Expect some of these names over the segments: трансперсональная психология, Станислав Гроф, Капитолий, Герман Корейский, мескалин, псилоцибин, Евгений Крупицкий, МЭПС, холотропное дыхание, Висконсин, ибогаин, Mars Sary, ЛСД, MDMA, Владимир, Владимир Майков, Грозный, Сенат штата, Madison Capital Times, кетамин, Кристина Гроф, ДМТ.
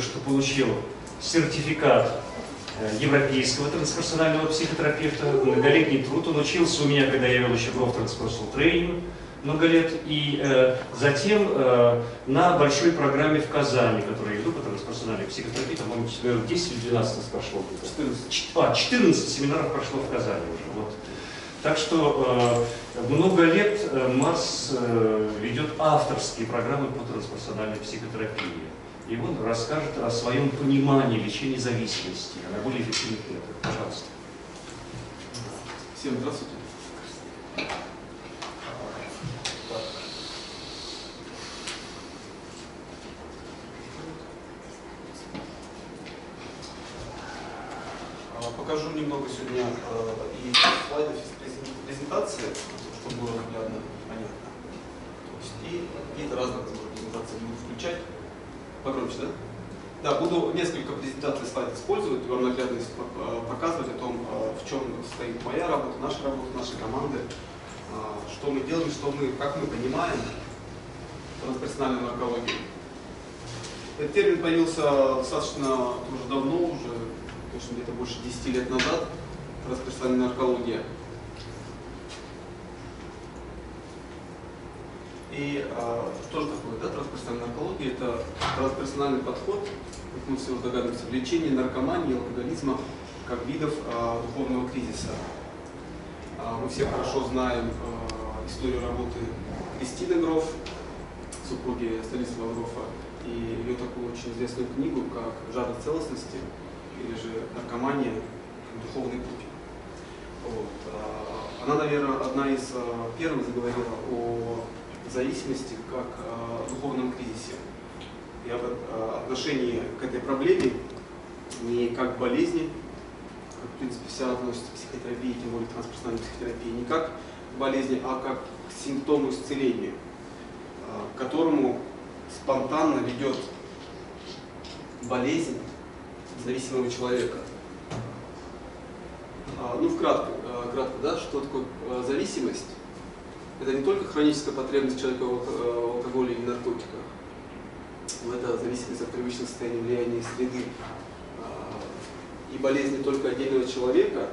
только что получил сертификат европейского трансперсонального психотерапевта, многолетний труд. Он учился у меня, когда я вел еще Гроф Transpersonal Training много лет, и затем на большой программе в Казани, которую я веду по трансперсональной психотерапии, там, по-моему, 10 или 12 прошло, 14 семинаров прошло в Казани уже. Вот. Так что много лет Марс ведет авторские программы по трансперсональной психотерапии. И он расскажет о своем понимании лечения зависимости, о наиболее эффективных методах. Пожалуйста. Всем здравствуйте. Покажу немного сегодня и слайдов из презентации, чтобы было наглядно понятно. То есть, и какие-то разные презентации буду включать. Погромче, да? Да, буду несколько презентаций слайдов использовать, вам наглядно показывать о том, в чем состоит моя работа, нашей команды, что мы делаем, как мы понимаем трансперсональную наркологию. Этот термин появился достаточно уже давно, конечно, где-то больше 10 лет назад, трансперсональная наркология. И что же такое, да, трансперсональная наркология? Это трансперсональный подход, как мы все уже догадываемся, в лечении наркомании и алкоголизма как видов духовного кризиса. Мы все хорошо знаем историю работы Кристины Гроф, супруги Станислава Грофа, и ее такую очень известную книгу, как «Жажда целостности» или же «Наркомания. Духовный путь». Вот. Она, наверное, одна из первых заговорила о зависимости как о духовном кризисе и об отношении к этой проблеме не как к болезни, как в принципе вся относится к психотерапии, тем более трансперсональной психотерапии, не как к болезни, а как к симптому исцеления, к которому спонтанно ведет болезнь зависимого человека. Ну, вкратце, да, что такое зависимость? Это не только хроническая потребность человека в алкоголе или наркотиках, но это зависимость от привычного состояния влияния среды. И болезнь не только отдельного человека,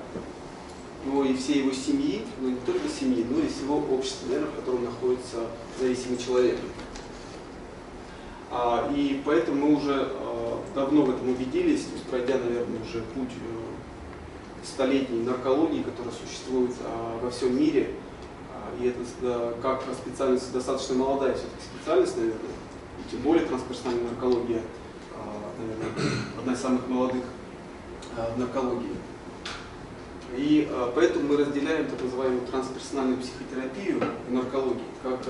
но и всей его семьи, но не только семьи, но и всего общества, наверное, в котором находится зависимый человек. И поэтому мы уже давно в этом убедились, то есть пройдя, наверное, уже путь столетней наркологии, которая существует во всем мире. И это как специальность достаточно молодая все-таки специальность, наверное, и тем более трансперсональная наркология, наверное, одна из самых молодых в наркологии. И поэтому мы разделяем так называемую трансперсональную психотерапию в наркологии как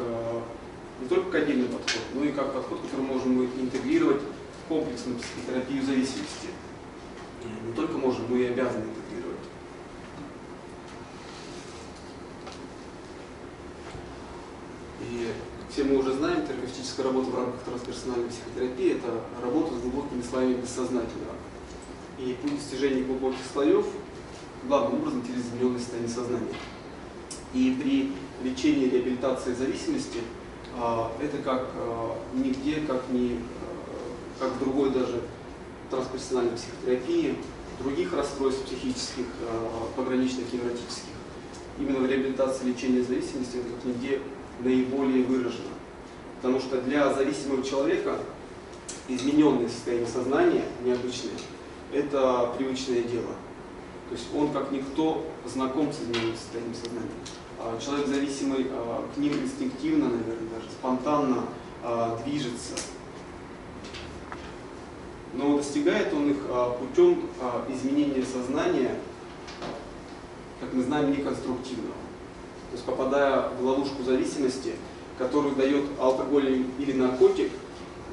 не только как отдельный подход, но и как подход, который можем мы интегрировать в комплексную психотерапию зависимости. Не только можем, но и обязаны интегрировать. И все мы уже знаем, терапевтическая работа в рамках трансперсональной психотерапии – это работа с глубокими слоями бессознательного. И путь достижения глубоких слоев главным образом через измененное состояние сознания. И при лечении и реабилитации зависимости это как нигде, как в другой даже трансперсональной психотерапии, других расстройств психических, пограничных, невротических. Именно в реабилитации лечения зависимости это как нигде наиболее выражено. Потому что для зависимого человека измененное состояние сознания, необычное, это привычное дело. То есть он, как никто, знаком с измененным состоянием сознания. Человек зависимый к ним инстинктивно, наверное, даже спонтанно движется. Но достигает он их путем изменения сознания, как мы знаем, неконструктивного. То есть попадая в ловушку зависимости, которую дает алкоголь или наркотик,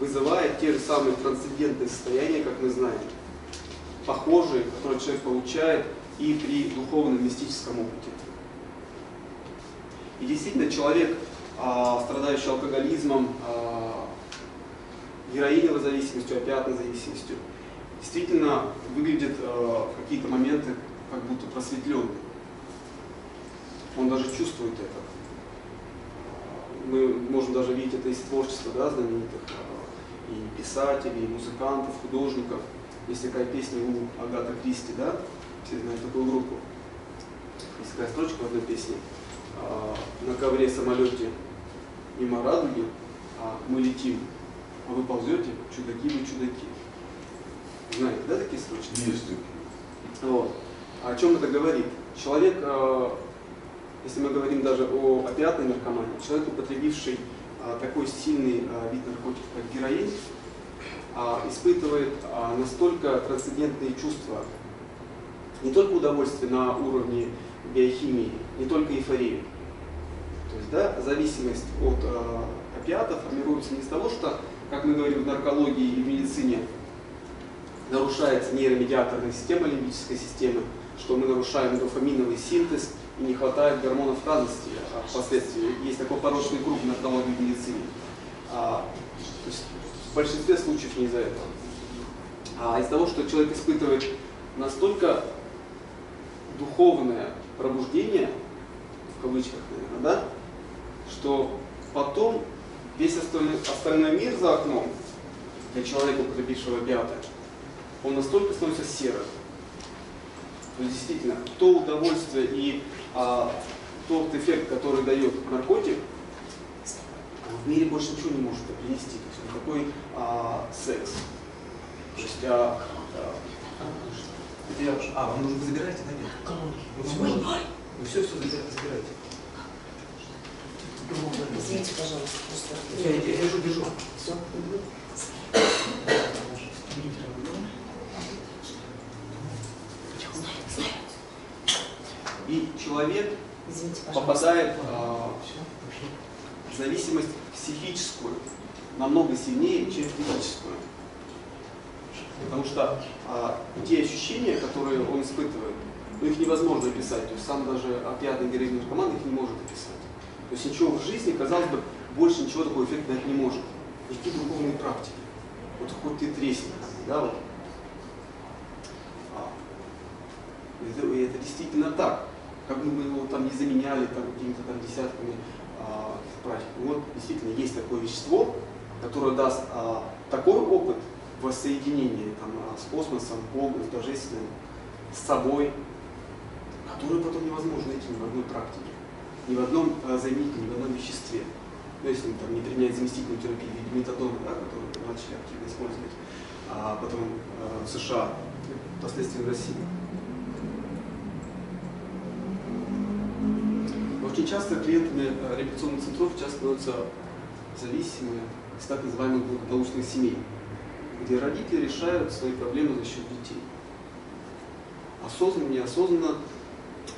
вызывает те же самые трансцендентные состояния, как мы знаем, похожие, которые человек получает и при духовном мистическом опыте. И действительно, человек, страдающий алкоголизмом, героиновой зависимостью, опиатной зависимостью, действительно выглядит в какие-то моменты как будто просветленным. Он даже чувствует это. Мы можем даже видеть это из творчества, да, знаменитых и писателей, музыкантов, художников. Есть такая песня у Агата Кристи, да? Все знают такую группу. Есть такая строчка в одной песне. На ковре самолете мимо радуги, а мы летим, а вы ползете, чудаки вы чудаки. Знаете, да, такие строчки? Есть. Вот. О чем это говорит? Человек, если мы говорим даже о опиатной наркомании, человек, употребивший такой сильный вид наркотиков, как героин, испытывает настолько трансцендентные чувства, не только удовольствие на уровне биохимии, не только эйфорию. То есть, да, зависимость от опиатов формируется не из того, что, как мы говорим в наркологии и в медицине, нарушается нейромедиаторная система, лимбическая система, что мы нарушаем дофаминовый синтез и не хватает гормонов радости впоследствии. Есть такой порочный круг в наркологии и в медицине. То есть в большинстве случаев не из-за этого. А из-за того, что человек испытывает настолько духовное пробуждение, в кавычках, наверное, да, что потом весь остальной мир за окном для человека, употребившего опиаты, он настолько становится серым. Ну, действительно, то удовольствие и тот эффект, который дает наркотик, в мире больше ничего не может принести. Какой секс. То есть, вам нужно забирать, да, нет? Колонки. Вы все забираете. Извините, пожалуйста, просто. Я бежу. Все? И человек попадает в зависимость психическую, намного сильнее, чем физическую. Потому что те ощущения, которые он испытывает, ну, их невозможно описать. То есть сам даже опиатный героин наркоман их не может описать. То есть ничего в жизни, казалось бы, больше ничего такого эффекта дать не может. Никакие духовные практики. Вот хоть ты тресни, да, вот. Это действительно так. Как бы мы его там не заменяли какими-то там десятками практик. Вот действительно есть такое вещество, которое даст такой опыт воссоединения там, с космосом, Богом, с Божественным, с собой, который потом невозможно найти ни в одной практике, ни в одном заменителе, ни в одном веществе. Ну, если там, не применять заместительную терапию или метадоны, да, которые начали активно использовать, а потом в США, впоследствии в России. Очень часто клиентами реабилитационных центров часто становятся зависимые из так называемых благополучных семей, где родители решают свои проблемы за счет детей. Осознанно, неосознанно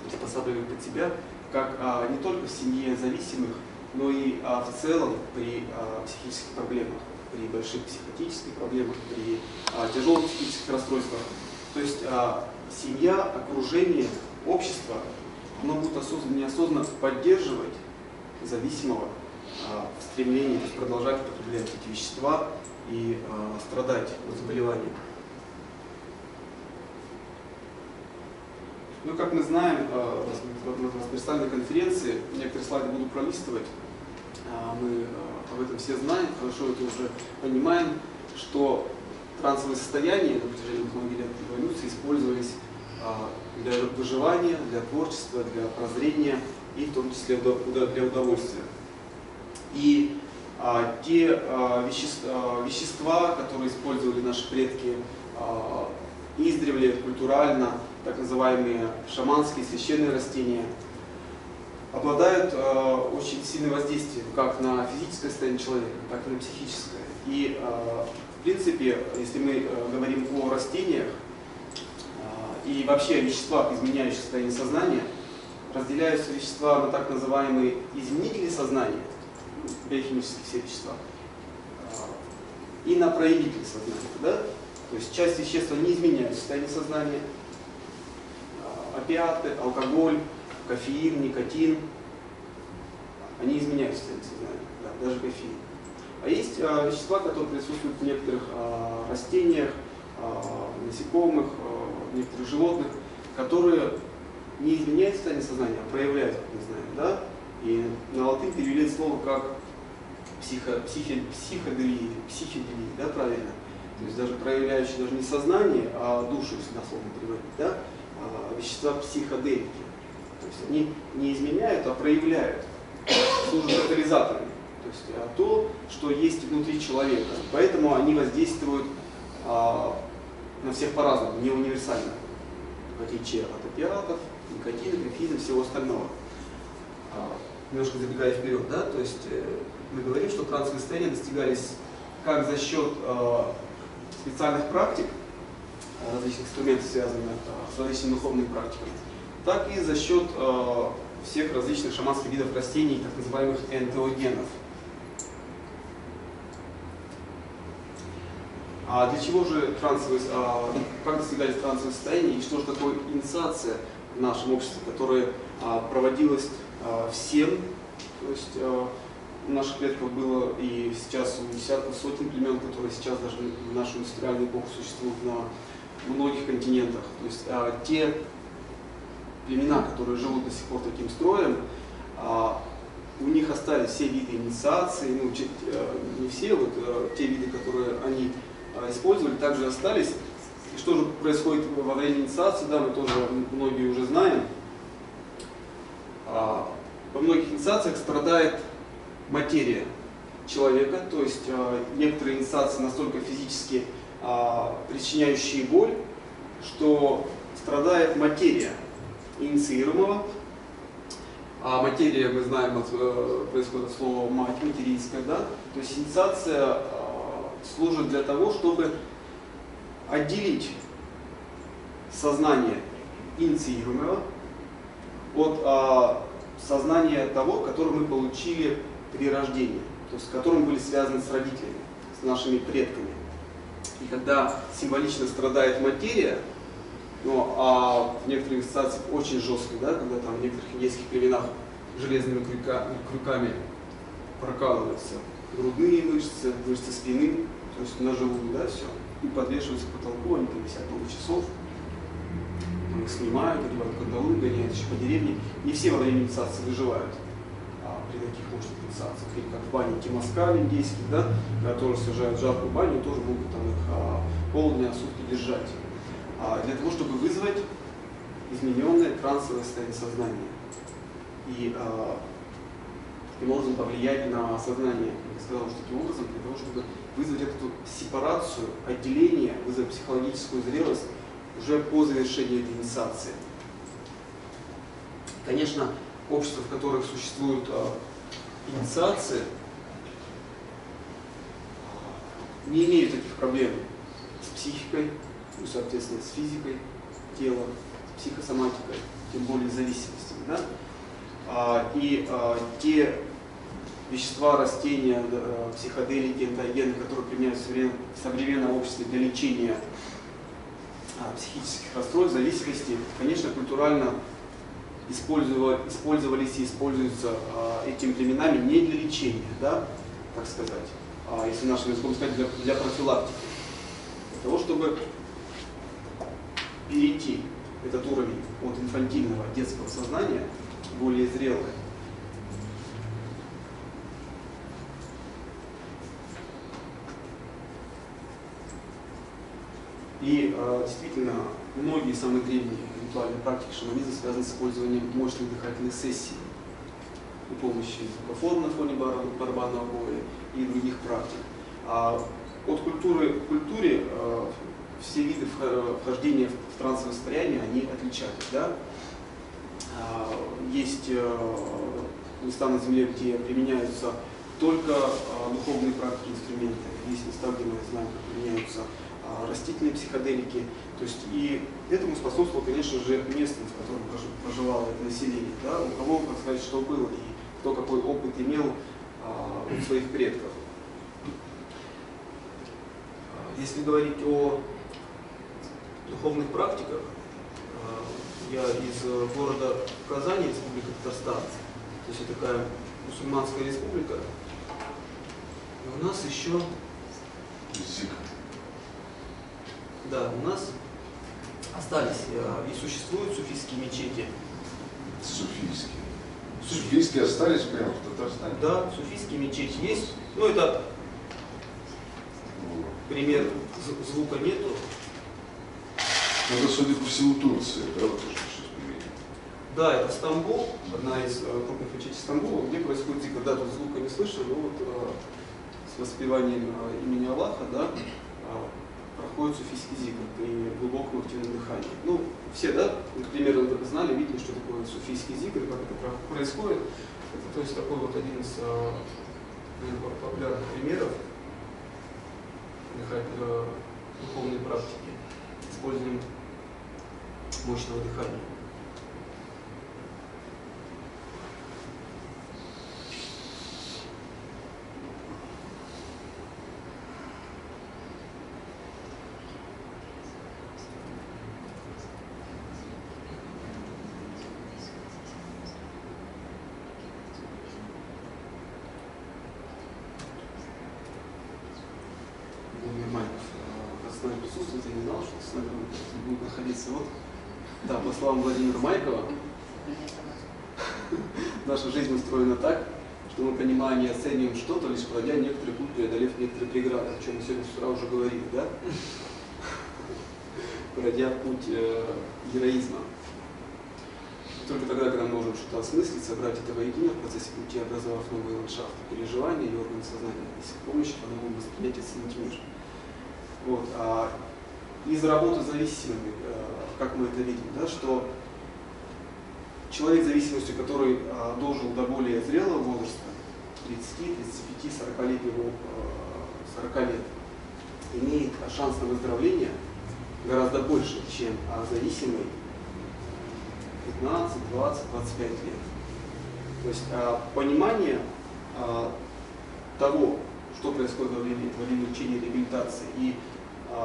приспосабливают под себя, как не только в семье зависимых, но и в целом при психических проблемах, при больших психотических проблемах, при тяжелых психических расстройствах. То есть семья, окружение, общество, оно будет осознанно, неосознанно поддерживать зависимого в стремлении продолжать употреблять эти вещества и страдать от заболеваний. Ну, как мы знаем, на трансперсональной конференции, некоторые слайды буду пролистывать, мы об этом все знаем, хорошо это уже понимаем, что трансовые состояния на протяжении многих лет эволюции использовались для выживания, для творчества, для прозрения и в том числе для удовольствия. И те вещества, которые использовали наши предки издревле, культурально, так называемые шаманские священные растения, обладают очень сильным воздействием как на физическое состояние человека, так и на психическое. И в принципе, если мы говорим о растениях, и вообще о веществах, изменяющих состояние сознания, разделяются вещества на так называемые изменители сознания, биохимические все вещества, и на проявители сознания. Да? То есть часть вещества не изменяет состояние сознания. Опиаты, алкоголь, кофеин, никотин, они изменяют состояние сознания, да, даже кофеин. А есть вещества, которые присутствуют в некоторых растениях, насекомых, некоторых животных, которые не изменяют состояние сознания, а проявляют, как мы знаем, да? И на латынь перевели слово как психоделии, да, правильно? То есть даже проявляющие даже не сознание, а душу, если дословно переводить, да, вещества психоделики. То есть они не изменяют, а проявляют, служат катализаторами. То есть то, что есть внутри человека. Поэтому они воздействуют на всех по-разному, не универсально, в отличие от опиатов, никотина, грифизм, всего остального. Немножко забегая вперед, да, то есть мы говорим, что трансовые состояния достигались как за счет специальных практик, различных инструментов, связанных с различными духовными практиками, так и за счет всех различных шаманских видов растений, так называемых энтеогенов. А для чего же как достигались трансовые состояния и что же такое инициация в нашем обществе, которая проводилась всем, то есть у наших предков было и сейчас у десятков, сотен племен, которые сейчас даже в нашу индустриальную эпоху существуют на многих континентах. То есть те племена, которые живут до сих пор таким строем, у них остались все виды инициации, ну, не все, вот те виды, которые они использовали, также остались. И что же происходит во время инициации, да, мы тоже многие уже знаем. Во многих инициациях страдает материя человека, то есть некоторые инициации настолько физически причиняющие боль, что страдает материя инициируемого. А материя, мы знаем, происходит от слова мать, материнская, да? То есть инициация служит для того, чтобы отделить сознание инициируемого от сознания того, которое мы получили при рождении, то есть с которым были связаны с родителями, с нашими предками. И когда символично страдает материя, ну, а в некоторых инициациях очень жестко, да, когда там в некоторых индейских племенах железными крюками прокалываются грудные мышцы, мышцы спины, то есть на живую, да, все, и подвешиваются к потолку, они там висят много часов, их снимают, либо кандалы гоняют еще по деревне. Не все во время инициации выживают при таких мощных инициациях, или как в бане Тимаскаль индейских, да, которые сажают в жаркую баню, тоже могут там их полдня, сутки держать. Для того, чтобы вызвать измененное трансовое состояние сознания и таким образом повлиять на сознание. Я сказал, что таким образом, для того, чтобы вызвать эту сепарацию, отделение, вызвать психологическую зрелость уже по завершении этой инициации. Конечно, общества, в которых существуют инициации, не имеют таких проблем с психикой, ну, соответственно, с физикой тела, с психосоматикой, тем более зависимостями. Да? Те вещества, растения, психоделики, энтеогены, которые применяются в современном обществе для лечения психических расстройств, зависимости, конечно, культурально использовались и используются этими племенами не для лечения, да, так сказать, если нашим языком сказать, для профилактики, для того, чтобы перейти этот уровень от инфантильного детского сознания к более зрелое. И действительно, многие самые древние ритуальные практики шаманизма связаны с использованием мощных дыхательных сессий при помощи звукофона на фоне барабанного боя и других практик. От культуры к культуре все виды вхождения в трансовое состояние они отличаются. Да? Есть места на Земле, где применяются только духовные практики, инструменты. Есть места, где мы знаем, как применяются растительные психоделики. То есть и этому способствовало, конечно же, местность, в котором проживало это население. Да? У кого, как сказать, что было и кто какой опыт имел у своих предков. Если говорить о духовных практиках, я из города Казани, Республика Татарстан, то есть это такая мусульманская республика, и у нас еще... Да, у нас остались и существуют суфийские мечети. Суфийские. Суфийские остались прямо в Татарстане? Да, суфийские мечети есть. Ну, это пример, звука нету. Это, судя по всему, Турция, да, вот сейчас примерно. Да, это Стамбул, одна из крупных мечетей Стамбула, где происходит дико, да, тут звука не слышно, но вот с воспеванием имени Аллаха, да, проходит суфийский зикр при глубоком активном дыхании. Ну, все, да, например, знали, видели, что такое суфийский зикр, как это происходит. Это, то есть, такой вот один из популярных примеров духовной практики, использованием мощного дыхания. Вот, да, по словам Владимира Майкова, наша жизнь устроена так, что мы понимаем и оцениваем что-то, лишь пройдя некоторый путь, преодолев некоторые преграды, о чем мы сегодня с утра уже говорили, да? Пройдя путь героизма. Только тогда, когда мы можем что-то осмыслить, собрать это воедино в процессе пути, образовав новые ландшафты, переживания и органы сознания, и с их помощью по-новому воспринять и оценить мир. Вот. Из работы с зависимыми, как мы это видим, да, что человек с зависимостью, который дожил до более зрелого возраста, 30, 35, 40 лет, имеет шанс на выздоровление гораздо больше, чем зависимый 15, 20, 25 лет. То есть понимание того, что происходит во время лечения, реабилитации, и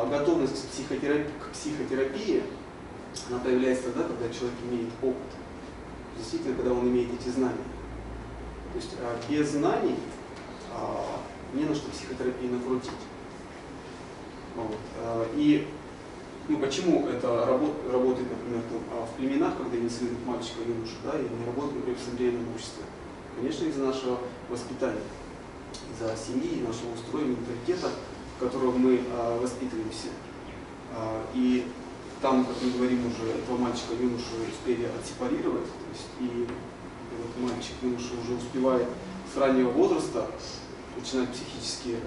готовность к психотерапии, она появляется тогда, когда человек имеет опыт, действительно, когда он имеет эти знания. То есть без знаний не на что психотерапию накрутить. Вот. И ну, почему это работает, например, там, в племенах, когда инициируют мальчика и юношу, да, и не работает, например, в современном обществе? Конечно, из-за нашего воспитания, из-за семьи, нашего устроя, менталитета, которого мы воспитываемся. И там, как мы говорим уже, этого мальчика юношу успели отсепарировать, то есть и этот мальчик юноша уже успевает с раннего возраста начинать психически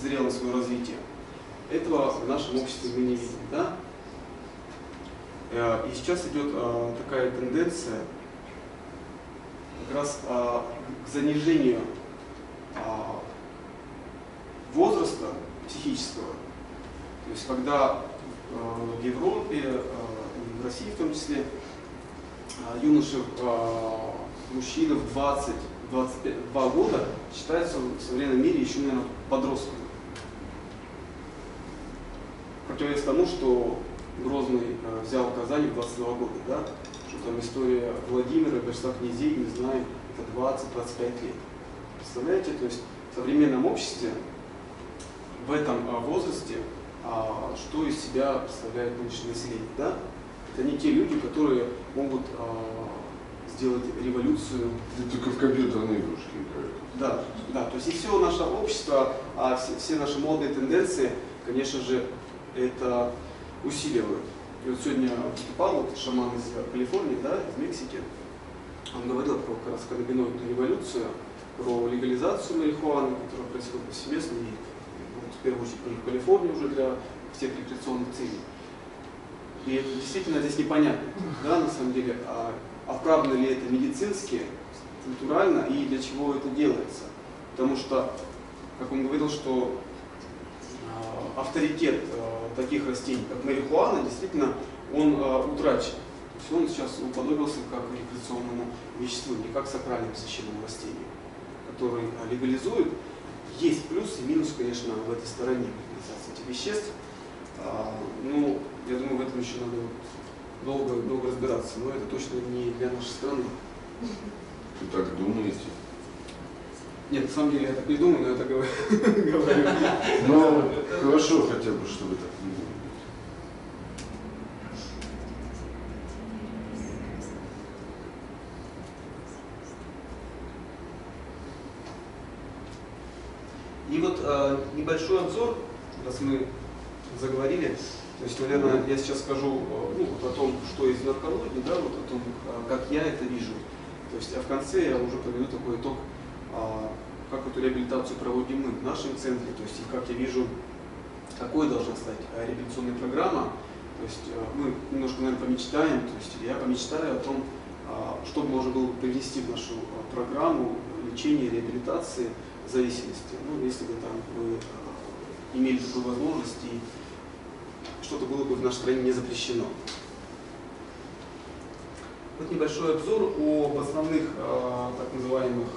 зрело свое развитие. Этого в нашем обществе мы не видим. Да? И сейчас идет такая тенденция как раз к занижению возраста психического. То есть когда в Европе, в России в том числе, юноши, мужчины в 20-22 года считаются в современном мире еще, наверное, подростками. Противовес тому, что Грозный взял Казань в 22 года, да? Что там история Владимира, Борислав Князей, не знаю, это 20-25 лет. Представляете? То есть в современном обществе в этом возрасте, что из себя представляет нынешнее население. Да? Это не те люди, которые могут сделать революцию. И только в компьютерные игрушки играют. Да, да, то есть и все наше общество, все наши молодые тенденции, конечно же, это усиливают. И вот сегодня выступал вот шаман из Калифорнии, да, из Мексики, он говорил про как раз каннабиноидную революцию, про легализацию марихуаны, которая происходит повсеместно. В первую очередь в Калифорнии уже для всех рекреационных целей. И это действительно здесь непонятно, да, на самом деле, оправдано ли это медицински, культурально и для чего это делается. Потому что, как он говорил, что авторитет таких растений, как марихуана, действительно, он утрачен. То есть он сейчас уподобился как рекреационному веществу, не как сакральному священному растению, который легализует. Есть плюс и минус, конечно, в этой стороне легализации этих веществ. Ну, я думаю, в этом еще надо долго разбираться, но это точно не для нашей страны. Вы так думаете? Нет, на самом деле я так не думаю, но я так говорю. Ну, хорошо хотя бы, чтобы так не было. небольшой обзор, раз мы заговорили. То есть, наверное, я сейчас скажу о том, что есть в наркологии, да, о том, как я это вижу. То есть, а в конце я уже проведу такой итог, как эту реабилитацию проводим мы в нашем центре, то есть, и как я вижу, какой должна стать реабилитационная программа. То есть, мы немножко, наверное, помечтаем, то есть, я помечтаю о том, что можно было бы привнести в нашу программу лечения, реабилитации зависимости. Ну, если бы там мы имели такую возможность, и что-то было бы в нашей стране не запрещено. Вот небольшой обзор об основных так называемых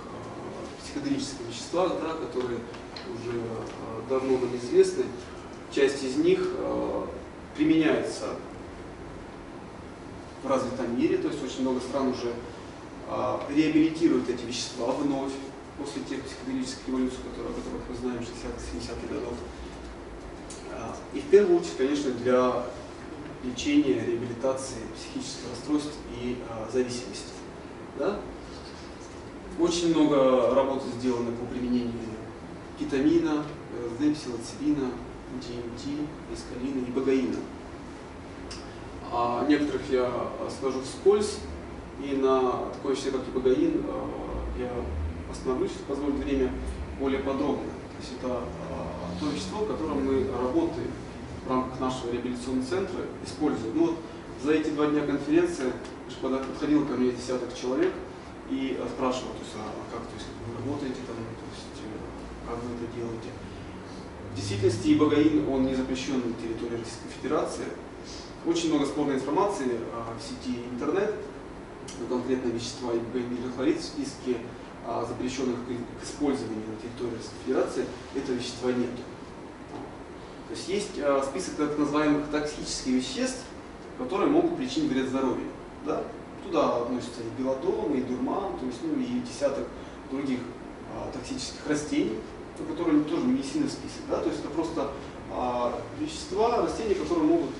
психоделических веществах, да, которые уже давно нам известны. Часть из них применяется в развитом мире, то есть очень много стран уже реабилитируют эти вещества вновь после тех психоделических революций, которые, о которых мы знаем, 60-70-х годов. И в первую очередь, конечно, для лечения, реабилитации психических расстройств и зависимости. Да? Очень много работы сделано по применению кетамина, ЛСД, псилоцибина, ДМТ, эскалина и багаина. О некоторых я скажу вскользь, и на такое вещество, как и багаин, я остановлюсь, если позволит время, более подробно. То есть это то вещество, которым мы работаем в рамках нашего реабилитационного центра, используем. Ну, вот за эти 2 дня конференции подходило ко мне десяток человек и спрашивал, то есть, а как, то есть, вы работаете там, то есть, как вы это делаете. В действительности и багаин, он не запрещен на территории Российской Федерации. Очень много спорной информации в сети интернет, конкретно вещества и багаин и хлорид в списке запрещенных к использованию на территории Российской Федерации, этого вещества нет. То есть есть список так называемых токсических веществ, которые могут причинить вред здоровью. Да? Туда относятся и белодон, и дурман, то есть, ну, и десяток других токсических растений, которые тоже медицинный список. Да? То есть это просто вещества, растения, которые могут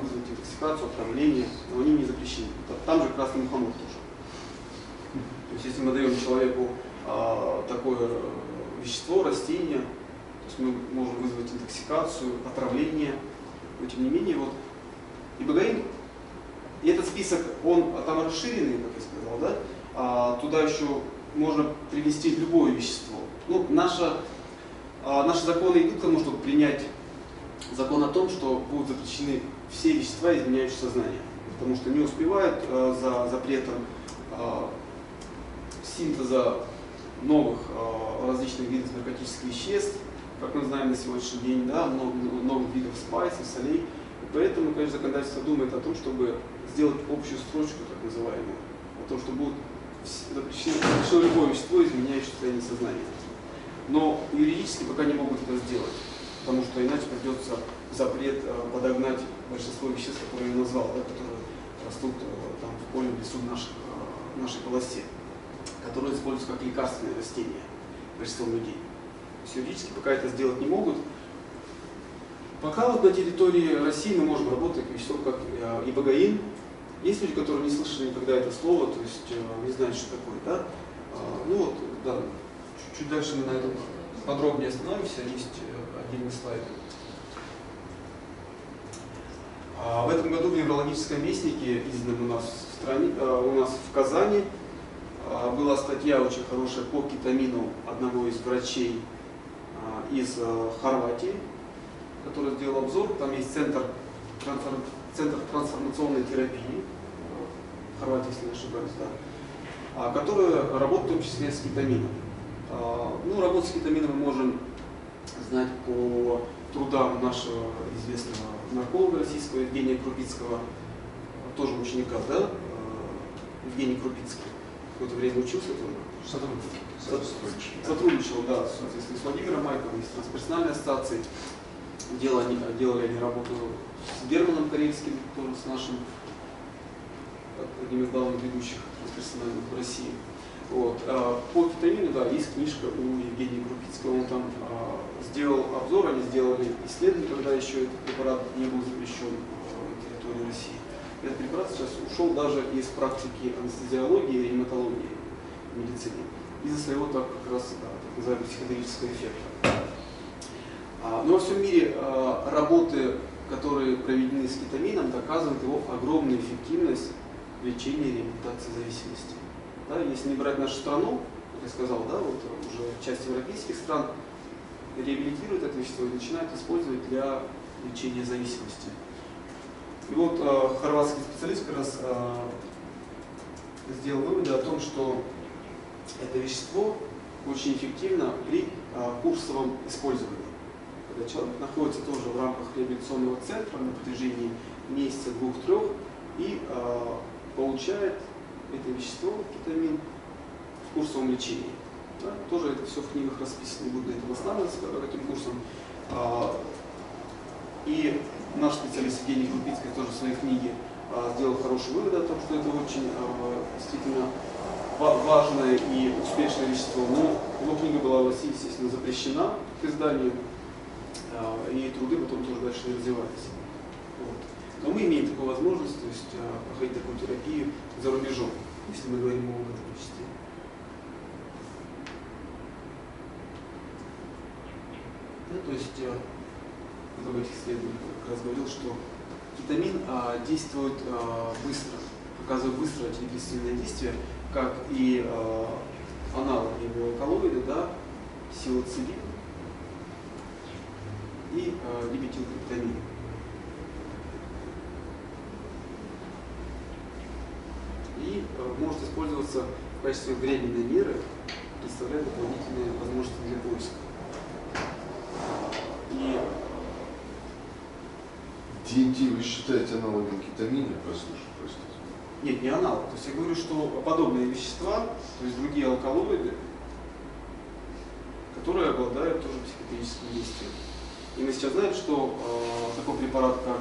вызвать интоксикацию, отравление, но они не запрещены. Там же красный мухомор тоже. То есть, если мы даем человеку такое вещество, растение, то есть мы можем вызвать интоксикацию, отравление. Но тем не менее, вот и багаин, и этот список, он там расширенный, как я сказал, да? Туда еще можно привести любое вещество. Ну, наши законы идут к тому, чтобы принять закон о том, что будут запрещены все вещества, изменяющие сознание, потому что не успевают за запретом синтеза новых различных видов наркотических веществ, как мы знаем на сегодняшний день, да, много новых видов спайсов, солей. И поэтому, конечно, законодательство думает о том, чтобы сделать общую строчку, так называемую, о том, что будет запрещено любое вещество, изменяющее состояние сознания. Но юридически пока не могут это сделать, потому что иначе придется запрет подогнать большинство веществ, которые я назвал, да, которые растут там, в поле, в лесу нашей полосе, которые используются как лекарственные растения большинством людей. Юридически пока это сделать не могут. Пока вот на территории России мы можем работать с веществом, как и багаин. Есть люди, которые не слышали никогда это слово, то есть не знают, что такое. Да? Ну вот, да, чуть дальше мы на этом подробнее остановимся, есть отдельный слайд. В этом году в неврологическом вестнике, изданном у нас в Казани, была статья очень хорошая по кетамину одного из врачей из Хорватии, который сделал обзор. Там есть центр трансформационной терапии, в Хорватии, если не ошибаюсь, да, которые работают в том числе с кетамином. Ну, работу с кетамином мы можем знать по трудам нашего известного нарколога российского Евгения Крупицкого, тоже ученика, да, Евгений Крупицкий. Какое-то время учился, сотрудничал, да, с Владимиром Майковым, с трансперсональной ассоциацией. Делали они работу с Германом Корейским, тоже с нашим, одним из главных ведущих трансперсональных в России. Вот. По кетамину, да, есть книжка у Евгения Крупицкого, он там сделал обзор, они сделали исследование, когда еще этот препарат не был запрещен на территории России. Этот препарат сейчас ушел даже из практики анестезиологии и ревматологии в медицине из-за своего так, как раз, да, так называемого психоделического эффекта. Но во всем мире работы, которые проведены с кетамином, доказывают его огромную эффективность в лечении реабилитации зависимости. Да, если не брать нашу страну, как я сказал, да, вот уже часть европейских стран реабилитируют это вещество и начинают использовать для лечения зависимости. И вот хорватский специалист как раз сделал выводы о том, что это вещество очень эффективно при курсовом использовании. Когда человек находится тоже в рамках реабилитационного центра на протяжении месяца, двух-трех и получает это вещество, кетамин, в курсовом лечении. Да, тоже это все в книгах расписано, не буду этого останавливаться по таким курсам. И наш специалист Евгений Крупицкий тоже в своей книге сделал хороший вывод о том, что это очень действительно важное и успешное вещество. Но его книга была в России, естественно, запрещена к изданию, и труды потом тоже дальше не развивались. Вот. Но мы имеем такую возможность, то есть проходить такую терапию за рубежом, если мы говорим об этом веществе. Да, то есть кто в этих исследованиях как раз говорил, что кетамин действует быстро, показывает быстрое антидепрессивное действие, как и аналоги его алкалоиды, да, псилоцибин и дибетилкриптонин. И может использоваться в качестве временной меры, представляя дополнительные возможности для поиска. ДНТ вы считаете аналогом кетамина? Простите. Нет, не аналог. То есть я говорю, что подобные вещества, то есть другие алкалоиды, которые обладают тоже психотерапевтическим действием. И мы сейчас знаем, что такой препарат, как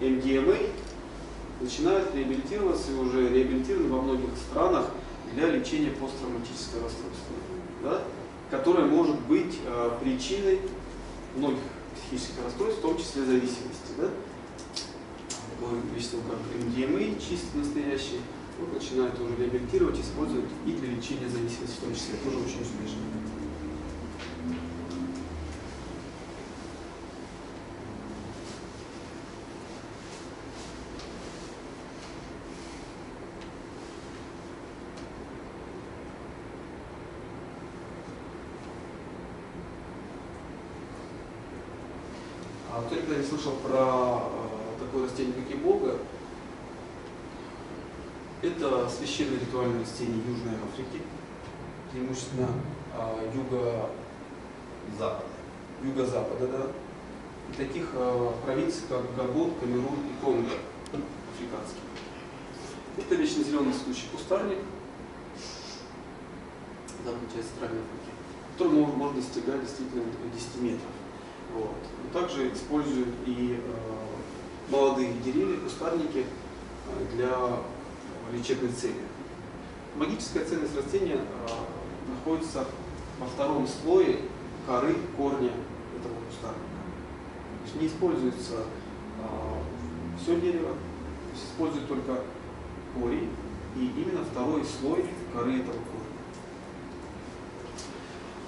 МДМА, начинает реабилитироваться и уже реабилитирован во многих странах для лечения посттравматического расстройства, да? Которое может быть причиной многих психических расстройств, в том числе зависимости. Да? Такое вещество, как МДМА, чисто настоящий, вот, начинает уже реабилитировать, использовать и для лечения зависимости, в том числе, тоже очень успешно. Кто никогда не слышал про такое растение, как ибога? Это священное ритуальное растение Южной Африки, преимущественно юго-запада. Юго-запада, да. И таких провинций, как Габон, Камерун и Конго, африканских. Это вечно зеленый цветущий кустарник, западная часть Центральной Африки, который может достигать действительно 10 метров. Вот. Также используют и молодые деревья, кустарники для лечебной цели. Магическая ценность растения находится во втором слое коры, корня этого кустарника. То есть не используется все дерево, то есть используют только корень и именно второй слой коры этого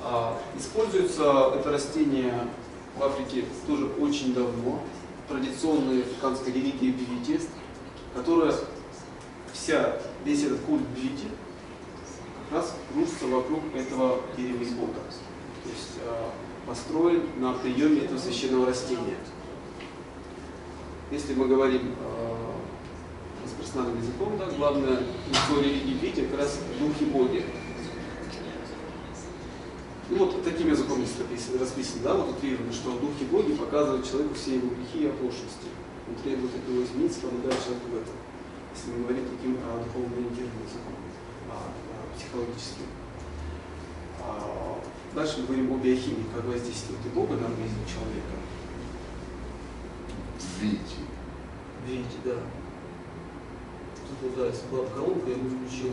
корня. Используется это растение в Африке тоже очень давно, традиционная африканская религия бивити, которая весь этот культ бивити как раз кружится вокруг этого дерева ибога, то есть построен на приеме этого священного растения. Если мы говорим распространенным языком, да, главное лицо религии бивити как раз духи боги. Ну, вот таким языком здесь расписано, да, вот утрировано, что духи боги показывают человеку все его грехи и оплошности. Он требует от него измениться, помогает человеку в этом. Если мы говорим таким духовно-ориентированным языком, психологическим. Дальше мы говорим о биохимии, как воздействие бога на организм человека. Видите, да. Тут, да, если была колонка, я бы включил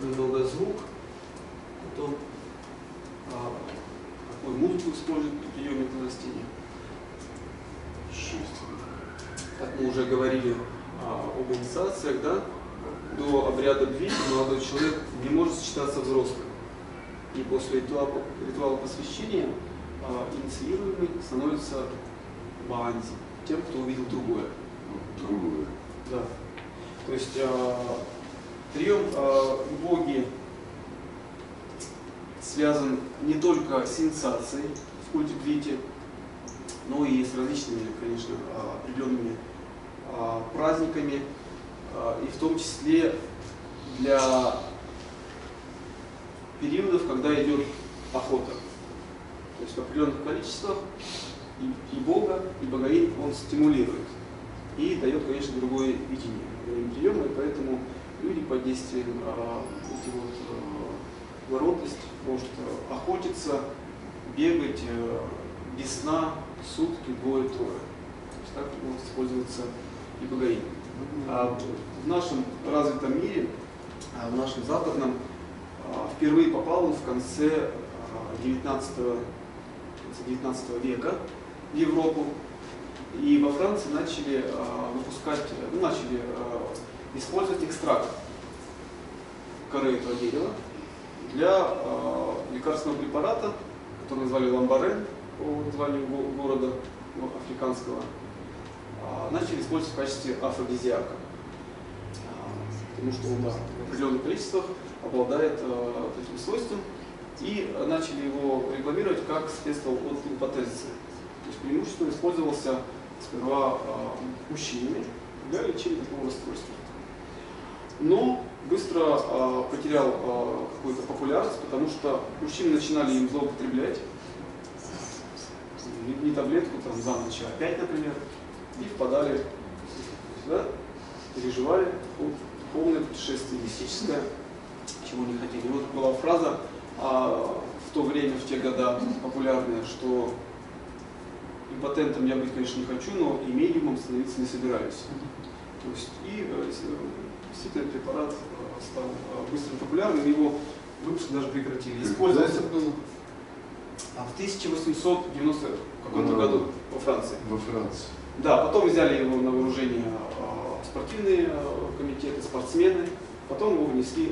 немного звук, потом какую музыку используют при приеме этого растения. Так мы уже говорили об инициациях, да? До обряда бивити молодой человек не может сочетаться взрослым. И после ритуала посвящения инициируемый становится в балансе тем, кто увидел другое. Другое. Да. То есть прием боги связан не только с инициацией в культе Двити, но и с различными, конечно, определенными праздниками, и в том числе для периодов, когда идет охота. То есть в определенных количествах и бога, и богоин он стимулирует и дает, конечно, другое видение, другие приемы, и поэтому люди под действием эти вот воротность может охотиться, бегать, весна, сутки, двое-трое. То есть так может использоваться и богоин. А в нашем развитом мире, в нашем западном, впервые попал он в конце 19 века в Европу, и во Франции начали выпускать, начали использовать экстракт коры этого дерева для лекарственного препарата, который назвали ламбарен, по названию города африканского. Начали использовать в качестве афродизиака, потому что он в определенных количествах обладает таким свойством, и начали его рекламировать как средство от импотенции. То есть преимущественно использовался сперва мужчинами для лечения такого расстройства. Но быстро потерял какую-то популярность, потому что мужчины начинали им злоупотреблять, не таблетку там за ночь, а 5, например, и впадали сюда, переживали полное путешествие мистическое, чего не хотели. Вот была фраза в то время, в те года популярная, что импотентом я быть, конечно, не хочу, но и медиумом становиться не собираюсь. То есть и действительно препарат стал быстро популярным, его выпуск даже прекратили. Использовался в 1890 каком-то году во Франции. Во Франции. Да, потом взяли его на вооружение спортивные комитеты, спортсмены, потом его внесли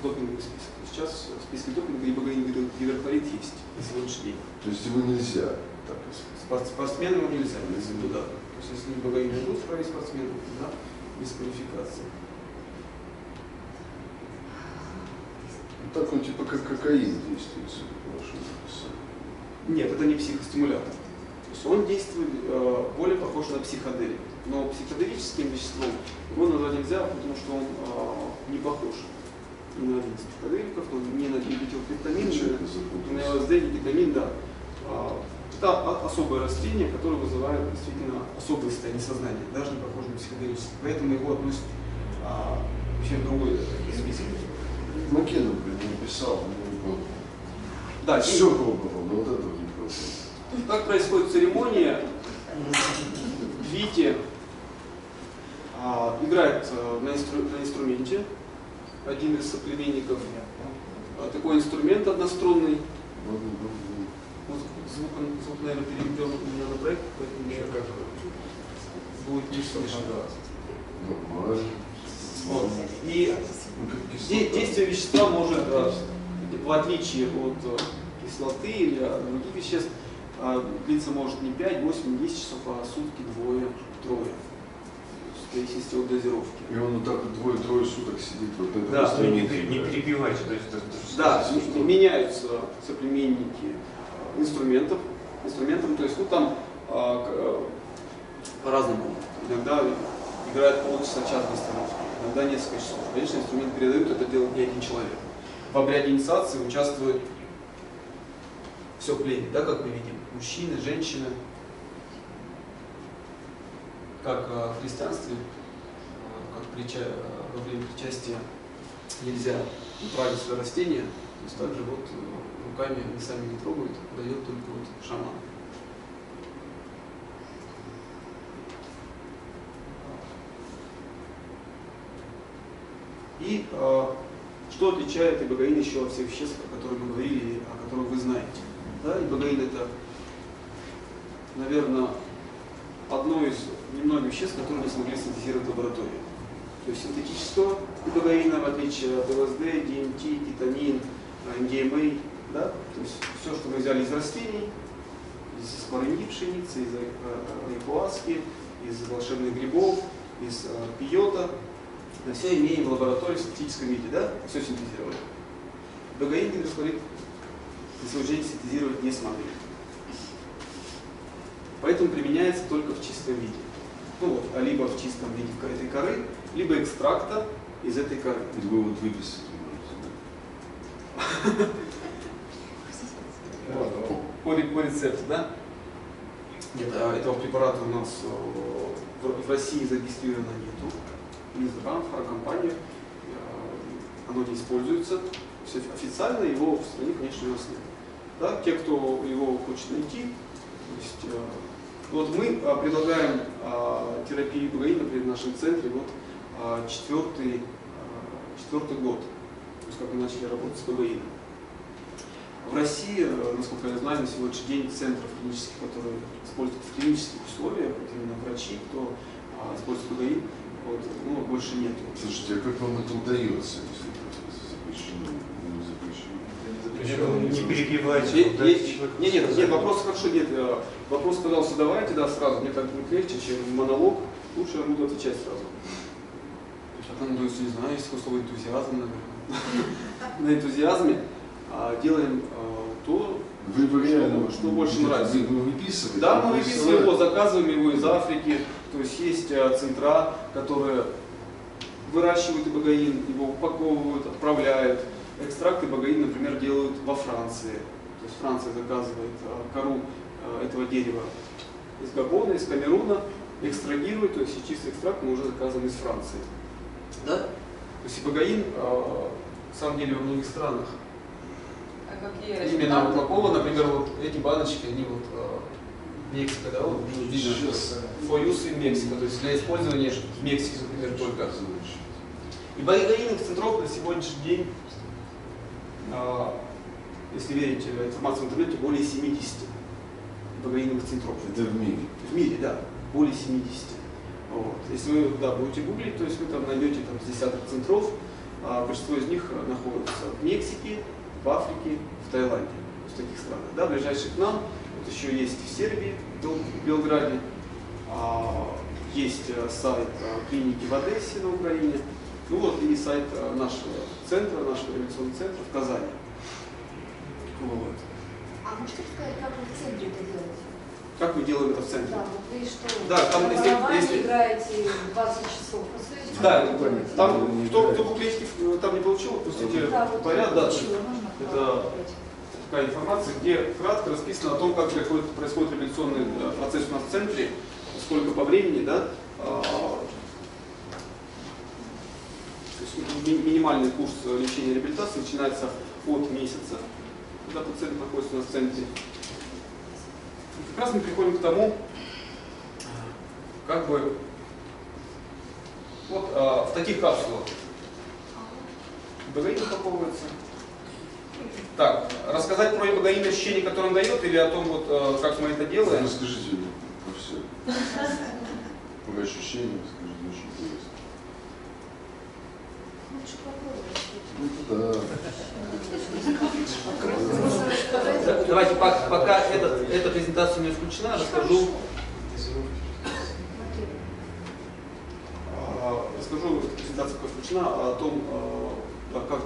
в допинговый список. Сейчас в списке допинга и богоин-гидрохлорид есть на сегодняшний день. То есть его нельзя? Так, спортсменам его нельзя, да. То есть если богоин идут, то и спортсменам, да, без квалификации. Так он типа как кокаин действует, по вашему описанию? Нет, это не психостимулятор. Он действует более похож на психоделик, но психоделическим веществом его назвать нельзя, потому что он не похож ни на один из психоделиков, ни на дибетилкетамин, ни на ЛСД, ни кетамин, да. Это особое растение, которое вызывает действительно особое состояние сознания, даже не похоже на психоделическое. Поэтому его относят вообще в другой список. Македа, блин, написал, не пробовал. Да, все пробовал, но вот этого не пробовал. Как происходит церемония? Двити играет на инструменте. Один из соплеменников. Такой инструмент однострунный. Вот звук, наверное, переведем у меня на проект, поэтому еще как будет не слышно. Вот. И действие вещества может, в отличие от кислоты или от других веществ, длиться может не 5, 8, 10 часов, а сутки, двое, трое. То есть если от дозировки. И он вот так вот двое-трое суток сидит. Вот это да, то не перебивайте. То есть, да, меняются соплеменники инструментом. То есть ну, там по-разному. Иногда играют полчаса, час дозировки, иногда несколько часов. Конечно, инструмент передают, это делает не один человек. В обряде инициации участвует все племя, да, как мы видим, мужчины, женщины, как в христианстве, как во время причастия нельзя управить свое растение, то есть также вот руками они сами не трогают, дает только вот шаман. И что отличает и богоин еще от всех веществ, о которых мы говорили, о которых вы знаете? Да, и богоин это, наверное, одно из немногих веществ, которые мы смогли синтезировать в лаборатории. То есть синтетического богоина, в отличие от ЛСД, ДМТ, кетамин, МДМА, да? То есть все, что мы взяли из растений, из корней пшеницы, из айкуаски, из волшебных грибов, из пиота. На все имеем в лаборатории в синтетическом виде, да? Все синтезировано. Б.Г.И. гидрохлорид излучение синтезировать не смогли. Поэтому применяется только в чистом виде. Ну вот, а либо в чистом виде этой коры, либо экстракта из этой коры. Вы вот выписываете. По рецепту, да? Этого препарата у нас в России зарегистрировано нету. Минздрав, фармкомпания, оно не используется. Официально его в стране, конечно, у нас нет. Да? Те, кто его хочет найти, то есть, вот мы предлагаем терапию БГИ, например, в нашем центре вот, четвертый год, то есть как мы начали работать с БГИ. В России, насколько я знаю, на сегодняшний день центров клинических, которые используют в клинических условиях, именно врачи, кто использует БГИ, вот, ну, больше нет. Слушайте, а как вам это удается? Не перегибайте. Нет, вопрос хорошо, нет. Вопрос сказался, давайте, да, сразу. Мне так будет легче, чем монолог. Лучше я буду отвечать сразу. Я не знаю, есть какой-то энтузиазм, наверное. На энтузиазме делаем то, что больше нравится. Да, мы выписываем его, заказываем его из Африки. То есть есть центра, которые выращивают ИБГАИН, его упаковывают, отправляют. Экстракты БГИ, например, делают во Франции. То есть Франция заказывает кору этого дерева из Габона, из Камеруна, экстрагирует, то есть чистый экстракт мы уже заказываем из Франции. Да? То есть БГИ, на самом деле, во многих странах именно упакован, например, вот эти баночки, они вот Мексика, да, вот видно, for use in Mexico, то есть для использования в Мексике, например, только. И БГИ центров на сегодняшний день, если верить информации в интернете, более 70 БГИ-ных центров. Это в мире? В мире, да, более 70. Вот. Если вы будете гуглить, то есть вы там найдете с десяток центров, большинство из них находятся в Мексике, в Африке, в Таиланде, в таких странах. Да, ближайшие к нам, вот еще есть в Сербии, в Белграде, есть сайт клиники в Одессе на Украине. Ну вот и сайт нашего центра, нашего революционного центра в Казани. Вот. А можете сказать, как вы в центре это делаете? Как мы делаем это в центре? Да, вы что, да, там, если играете 20 часов, посмотрите, да, там, кто буклетики там не получил, пустите порядок, да, это такая информация, где кратко расписано о том, как происходит революционный процесс у нас в центре, сколько по времени, да, минимальный курс лечения и реабилитации начинается от месяца, когда пациент находится у нас в центре. И как раз мы приходим к тому, как бы вот в таких капсулах ИБГАИН упаковывается. Так, рассказать про ИБГАИН, ощущение, которое он дает, или о том, вот, как мы это делаем? Расскажите мне про все. Про ощущения, расскажите, очень интересно. Давайте, пока эта презентация не включена, расскажу презентация включена о том, как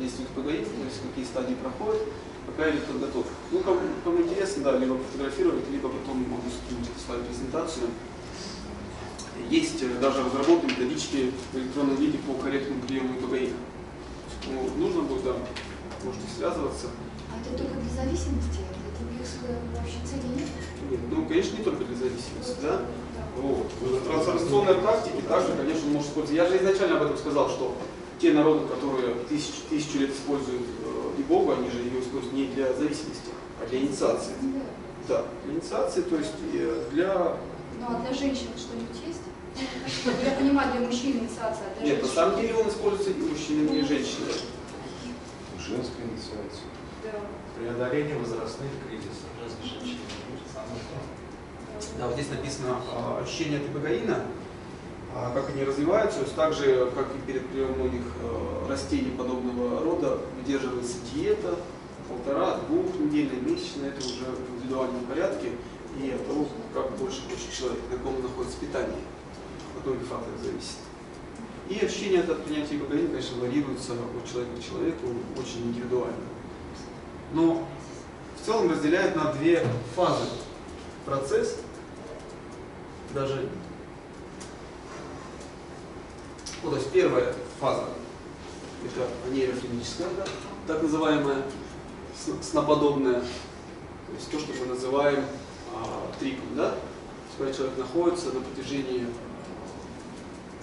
действует БГИ, какие стадии проходят, какая ли подготовка. Ну, кому интересно, да, либо фотографировать, либо потом могу скинуть свою презентацию. Есть даже разработаны методички в электронном виде по корректному приему ИБГИ. Нужно будет, да, можете связываться. А это только для зависимости? Это вообще цели нет? Нет, ну, конечно, не только для зависимости, вот, да? Да. Вот. Трансформационная практика также, конечно, может использоваться. Я же изначально об этом сказал, что те народы, которые тысячу лет используют ИБГУ, они же ее используют не для зависимости, а для инициации. Да, да, для инициации, то есть для... Ну, а для женщин что-нибудь есть? Я понимаю, для мужчин инициация, а для женщин? Нет, на самом деле он используется и мужчинами, и женщинами. Женская инициация. Да. Преодоление возрастных кризисов. Да, вот здесь написано ощущение от ИБГАИНа, как они развиваются. Также, как и перед приемом многих растений подобного рода, выдерживается диета 1,5–2 недели, месячная, это уже индивидуальном порядке и от того, как больше хочет человек, на ком он находится в питании. От многих факторов зависит. И ощущение от принятия глаголин, конечно, варьируется от человека к человеку, очень индивидуально. Но в целом разделяют на две фазы процесс, даже, ну, то есть первая фаза, это нейроклиническая, да, так называемая, сноподобная, то есть то, что мы называем триком, да, когда человек находится на протяжении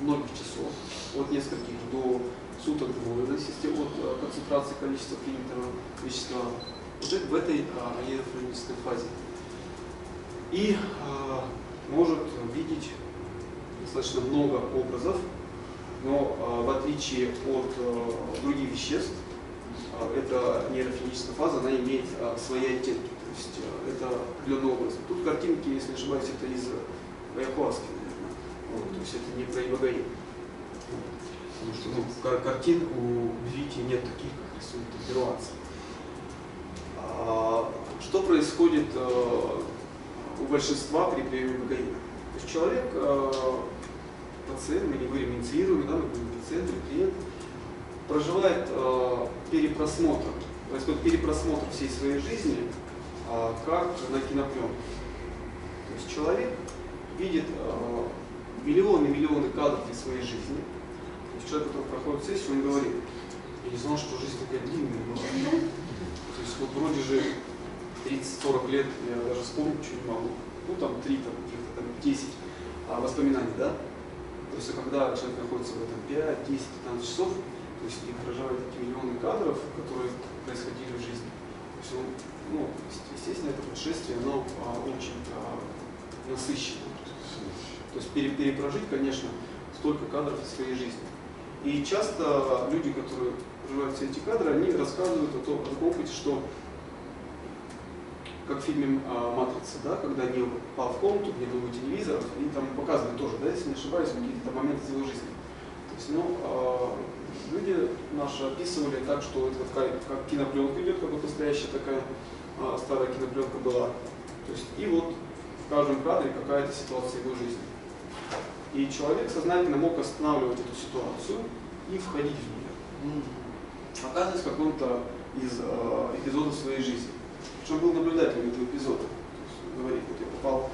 многих часов, от нескольких до суток двое, системы от концентрации количества принятого вещества, вот это в этой нейроклинической фазе. И может видеть достаточно много образов, но в отличие от других веществ, эта нейрофизическая фаза, она имеет свои оттенки, то есть это определенный образ. Тут картинки, если не ошибаюсь, это из айхуаски, наверное, вот, то есть это не про ибогаин. Потому что ну, картин у Вити нет таких, как рисуют перуанцы. Что происходит у большинства при приеме ибогаина? То есть человек, пациент, мы не говорим инициируем, да, мы говорим пациент или клиент, проживает перепросмотр, происходит перепросмотр всей своей жизни, как на кинопленке. То есть человек видит миллионы кадров из своей жизни. То есть человек, который проходит сессию, он говорит: я не знал, что жизнь такая длинная была. То есть вот вроде же 30-40 лет, я даже вспомнить чуть не могу, ну там 3, там, 10 воспоминаний, да? То есть когда человек находится в этом 5, 10, 15 часов, то есть и проживает эти миллионы кадров, которые происходили в жизни. То есть, ну, естественно, это путешествие, оно очень насыщено. То есть перепрожить, конечно, столько кадров из своей жизни. И часто люди, которые проживают все эти кадры, они рассказывают о том опыте, что, как в фильме «Матрица», да, когда Нил попал в комнату, где было телевизоров, и там показывают тоже, да, если не ошибаюсь, какие-то моменты из его жизни. То есть, ну, люди наши описывали так, что это как кинопленка идет, как вот настоящая такая старая кинопленка была. То есть, и вот в каждом кадре какая-то ситуация его жизни. И человек сознательно мог останавливать эту ситуацию и входить в нее, оказываясь в каком-то из эпизодов своей жизни. Чтобы был наблюдателем этого эпизода. Говорит, вот я попал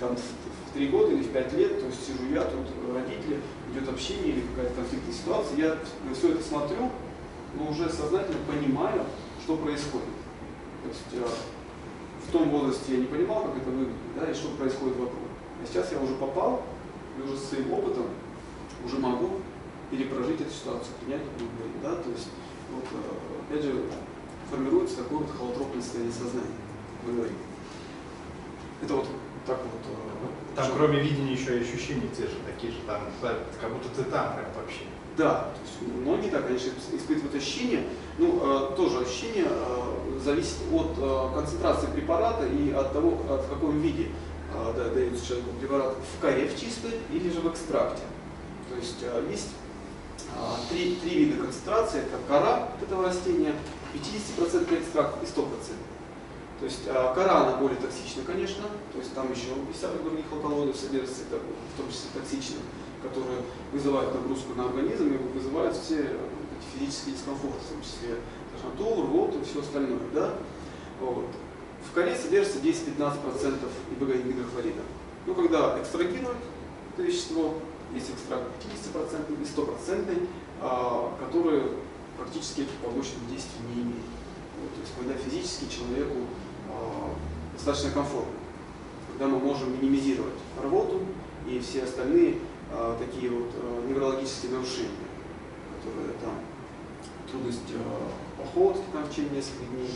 там, в 3 года или в 5 лет, то есть сижу я, тут родители, идет общение или какая-то конфликтная ситуация, я на все это смотрю, но уже сознательно понимаю, что происходит. То есть в том возрасте я не понимал, как это выглядит, да, и что происходит вокруг. А сейчас я уже попал, и уже с своим опытом уже могу перепрожить эту ситуацию, принять, да, то есть, вот, опять же, формируется такое вот холотропное состояние сознания, мы говорим. Это вот так вот. Там что? Кроме видения еще и ощущения те же, такие же, там, как будто ты там прям вообще. Да, то есть многие так, конечно, испытывают ощущение, ну, тоже ощущение зависит от концентрации препарата и от того, в каком виде дается человеку препарат, в коре в чистой или же в экстракте. То есть есть три вида концентрации, это кора этого растения, 50% экстракт и 100%. То есть кора, она более токсична, конечно, то есть там еще и всяких других алкалоидов содержится, в том числе токсичных, которые вызывают нагрузку на организм и вызывают все физические дискомфорты, в том числе тошноту, рвоту и все остальное. Да? Вот. В коре содержится 10-15% ибогаиновых хлорида. Ну, когда экстрагируют это вещество, есть экстракт 50% и 100%, которые практически побочных действий не имеют. Вот, то есть когда физически человеку достаточно комфортно, когда мы можем минимизировать рвоту и все остальные такие вот неврологические нарушения, которые там трудность походки в течение нескольких дней,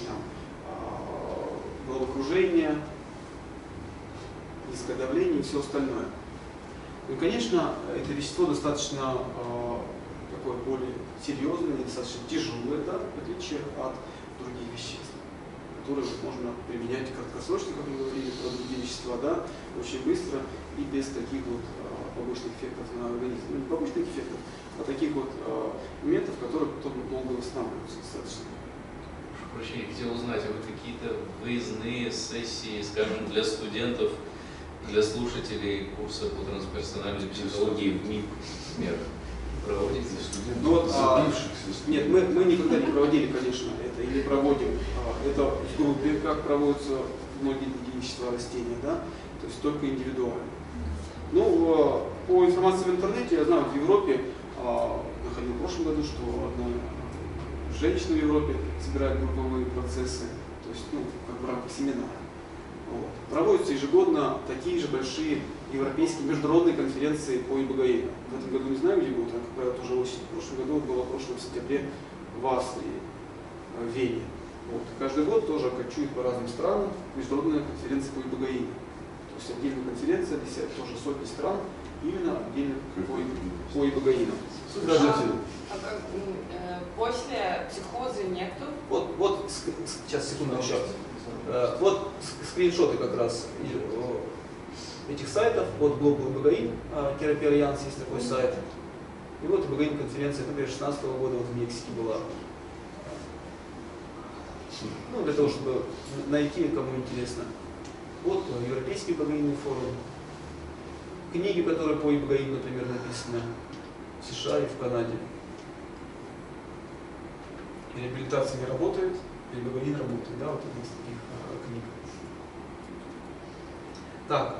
головокружение, низкое давление и все остальное. Ну, конечно, это вещество достаточно такое более серьезное, достаточно тяжелое, да, в отличие от других веществ, которые можно применять краткосрочно, как мы говорили, про другие вещества, да, очень быстро и без таких вот побочных эффектов на организм. Ну, не побочных эффектов, а таких вот моментов, которые потом долго восстанавливаются достаточно. поручение, где узнать, вот какие-то выездные сессии, скажем, для студентов, для слушателей курса по трансперсональной психологии в МИП, например, проводите студентов? Нет, мы никогда не проводили, конечно, это и не проводим. Это в группе, как проводятся многие другие вещества растения, да? То есть только индивидуально. Ну, по информации в интернете, я знаю, в Европе, находил в прошлом году, что одна женщина в Европе собирает групповые процессы, то есть, ну, как в рамках семинара. Вот. Проводятся ежегодно такие же большие европейские международные конференции по ИБГИ. В этом году не знаю, где будет, как правило, уже осенью. В прошлом году было, в прошлом сентябре в Австрии, в Вене. Вот. Каждый год тоже кочует по разным странам международные конференции по ИБГИ. То есть отдельная конференция, тоже сотни стран, именно отдельно по ИБГИ. После психоза нету? Вот, сейчас, секунду, еще. Вот скриншоты как раз этих сайтов, вот глобал ИБГИ, терапия Альянс, есть такой сайт. И вот ИБГИ конференция, например, 16-го года вот в Мексике была. Ну, для того, чтобы найти, кому интересно. Вот европейский ИБГИ форум. Книги, которые по ИБГИ, например, написаны в США и в Канаде. Реабилитация не работает, ИБГИ работает, да, вот одна из таких книг. Так,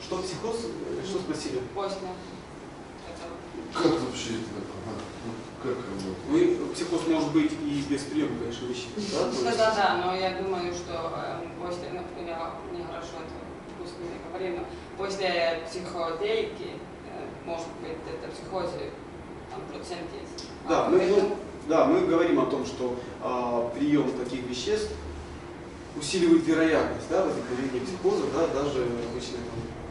что психоз, что спросили? После. Как вообще это? Ну, психоз может быть и без приема, конечно, вещей. Да, но я думаю, что после, например, нехорошо это вкусно говорю, но после психоделики, может быть, это психозе, там процент есть. Да, мы говорим о том, что прием таких веществ усиливает вероятность, да, возникновения психоза, да, даже обычной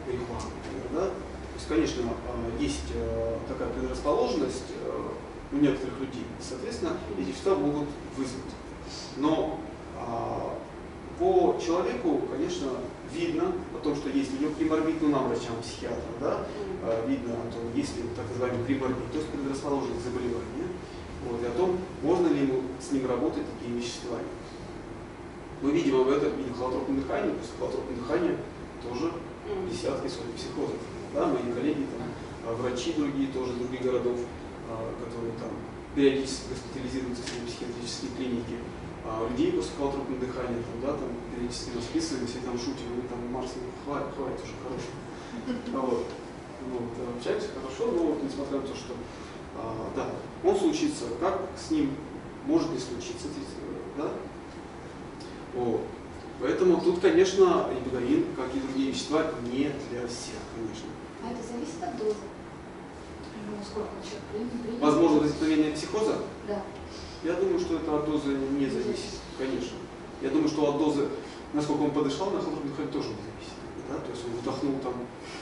марихуаны, например, да. То есть, конечно, есть такая предрасположенность у некоторых людей, соответственно, эти вещества могут вызвать. Но по человеку, конечно, видно о том, что если у него приморбит, ну, нам, врачам-психиатрам, да, видно о том, если так называемый приморбит, то есть предрасположенность заболевания, вот, и о том, можно ли ему с ним работать такие вещества. Мы видим об этом и в холотропном дыхании, после холотропного дыхания тоже десятки сотен психозов. Да, мои коллеги, там, врачи другие, тоже других городов, которые там периодически госпитализируются в психиатрические клиники, людей после холотропного дыхания, там, да, там, периодически расписываемся и там шутим, мы там Марс хватит уже хорошо. Вот. Вот, общаемся хорошо, но вот, несмотря на то, что да, он случится, как с ним может не случиться, да? Вот. Поэтому тут, конечно, ибугарин, как и другие вещества, не для всех, конечно. А это зависит от дозы? Ну, сколько человек принимает? Возможно, возникновение психоза? Да. Я думаю, что это от дозы не зависит, конечно. Я думаю, что от дозы, насколько он подышал, на холодном дыхании тоже не зависит. Да? То есть он вдохнул там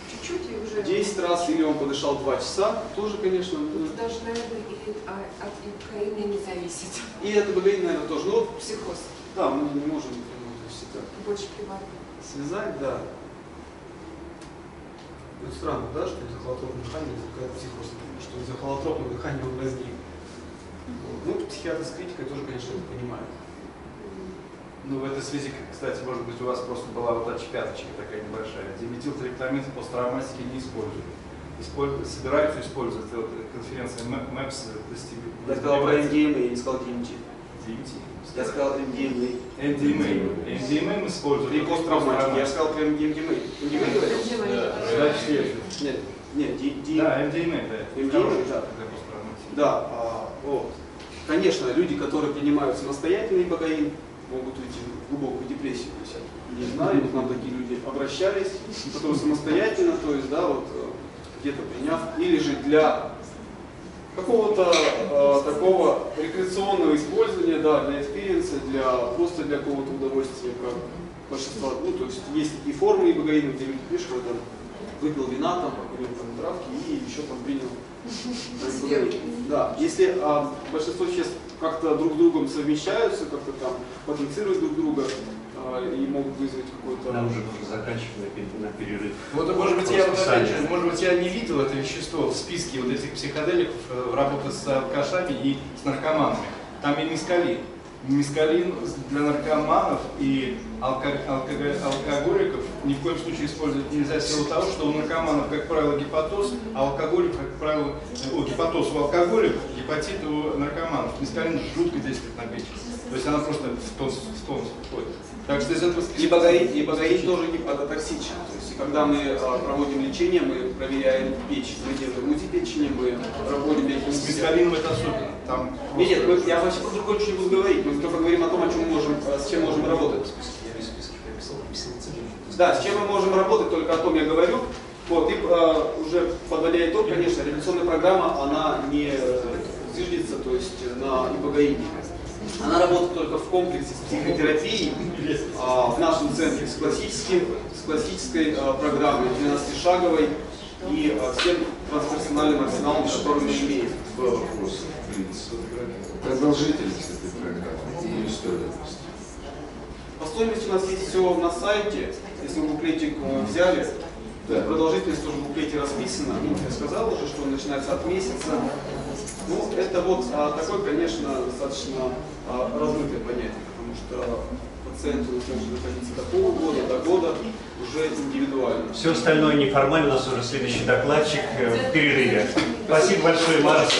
чуть-чуть и уже 10 раз, или он подышал 2 часа, тоже, конечно. Даже, наверное, от ибугарина не зависит. И от ибугарина, наверное, тоже. Но психоз. Да, мы не можем всегда больше связать, да. Ну, странно, да, что из-за холотропного дыхания возникает психоз, что из-за холотропного дыхания он возник. Ну, психиатры с критикой тоже, конечно, это понимают. Ну, в этой связи, кстати, может быть, у вас просто была вот эта пяточка такая небольшая. Диметилтриптамин в посттравматике не используют. Собираются использовать вот, конференция МЭПС достигли. Я сказал про НДМ, я не сказал ДМТ. Я сказал MDMA. MDMA мы используем. При посттравматике. Я сказал прям MDMA. MDMA. Да, вот. Конечно, люди, которые принимают самостоятельный ибугарин, могут уйти в глубокую депрессию. Не знаю, к нам такие люди обращались, которые самостоятельно, то есть, да, вот где-то приняв, или же для какого-то такого рекреационного использования, да, для экспириенса, просто для какого-то удовольствия, как большинство. Ну, то есть такие формы ибугарина, где люди пишут, что там выпил вина, там, покурил там травки и еще там принял. Да, если большинство сейчас как-то друг с другом совмещаются, как-то там потенцируют друг друга, и могут вызвать какой-то... Нам уже заканчиваем на перерыв. Вот, может быть, я не видел это вещество в списке вот этих психоделиков, работы с алкашами и с наркоманами. Там и мискалин. Мескалин для наркоманов и алкоголиков ни в коем случае использовать нельзя в силу того, что у наркоманов, как правило, гепатоз, а алкоголиков, как правило, гепатоз у алкоголиков, гепатит у наркоманов. Мескалин жутко действует на печень. То есть она просто в тонус входит. Так что из этого... И багаин тоже гепатотоксичен. То есть когда мы проводим лечение, мы проверяем печень, мы делаем УЗИ печени, мы проводим лечение. С мескалином это особенно. Там... Нет, мы, я вообще про другое ничего не буду говорить. Мы только говорим о том, о чем мы можем, с чем можем работать. Да, с чем мы можем работать, только о том я говорю. Вот, и уже подводя итог, конечно, революционная программа, она не зиждется, то есть на ИБГИ. Она работает только в комплексе с психотерапией, в нашем центре с классической программой, 12-шаговой и всем трансперсональным арсеналом, который мы имеем. Вопрос, в принципе, продолжительность этой программы и стоимость. По стоимости у нас есть все на сайте, если вы буклетик взяли, да. Продолжительность тоже в буклете расписана. Я сказал уже, что начинается от месяца. Ну, это вот такое, конечно, достаточно размытое понятие, потому что пациенту нужно доходить с такого года до года уже индивидуально. Все остальное неформально, у нас уже следующий докладчик в перерыве. Спасибо большое, Марс.